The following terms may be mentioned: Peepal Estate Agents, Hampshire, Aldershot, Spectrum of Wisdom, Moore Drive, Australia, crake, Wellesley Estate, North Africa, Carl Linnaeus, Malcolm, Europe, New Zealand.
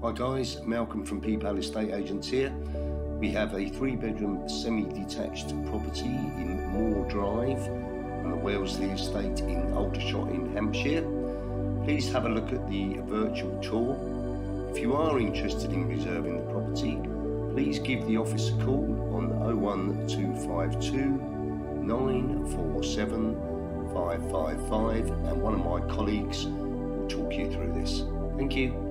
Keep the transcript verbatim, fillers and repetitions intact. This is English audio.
Hi guys, Malcolm from Peepal Estate Agents here. We have a three bedroom semi-detached property in Moore Drive on the Wellesley Estate in Aldershot in Hampshire. Please have a look at the virtual tour. If you are interested in reserving the property, please give the office a call on oh one two five two, nine four seven, five five five and one of my colleagues will talk you through this. Thank you.